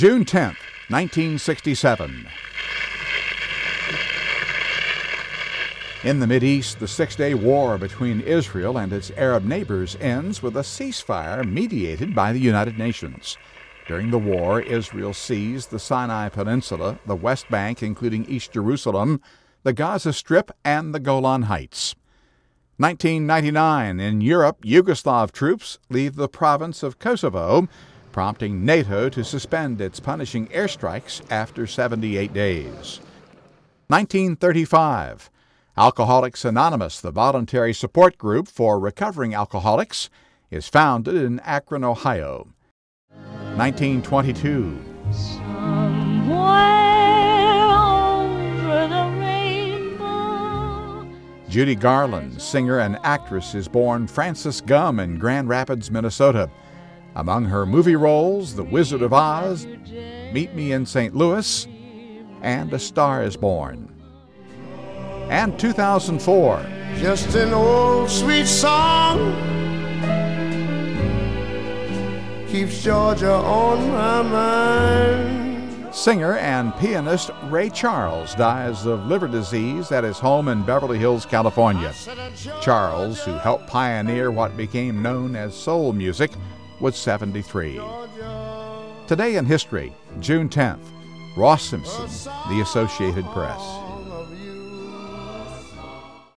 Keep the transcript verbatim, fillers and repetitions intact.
June tenth, nineteen sixty-seven. In the Mideast, the Six-Day War between Israel and its Arab neighbors ends with a ceasefire mediated by the United Nations. During the war, Israel seized the Sinai Peninsula, the West Bank, including East Jerusalem, the Gaza Strip, and the Golan Heights. nineteen ninety-nine, in Europe, Yugoslav troops leave the province of Kosovo, prompting NATO to suspend its punishing airstrikes after seventy-eight days. nineteen thirty-five, Alcoholics Anonymous, the voluntary support group for recovering alcoholics, is founded in Akron, Ohio. nineteen twenty-two. Somewhere over the rainbow. Judy Garland, singer and actress, is born Frances Gumm in Grand Rapids, Minnesota. Among her movie roles, The Wizard of Oz, Meet Me in Saint Louis, and A Star is Born. And two thousand four. Just an old sweet song keeps Georgia on my mind. Singer and pianist Ray Charles dies of liver disease at his home in Beverly Hills, California. Charles, who helped pioneer what became known as soul music, was seventy-three. Today in history, June tenth, Ross Simpson, The Associated Press.